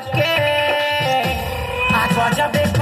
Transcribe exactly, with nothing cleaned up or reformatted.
सके।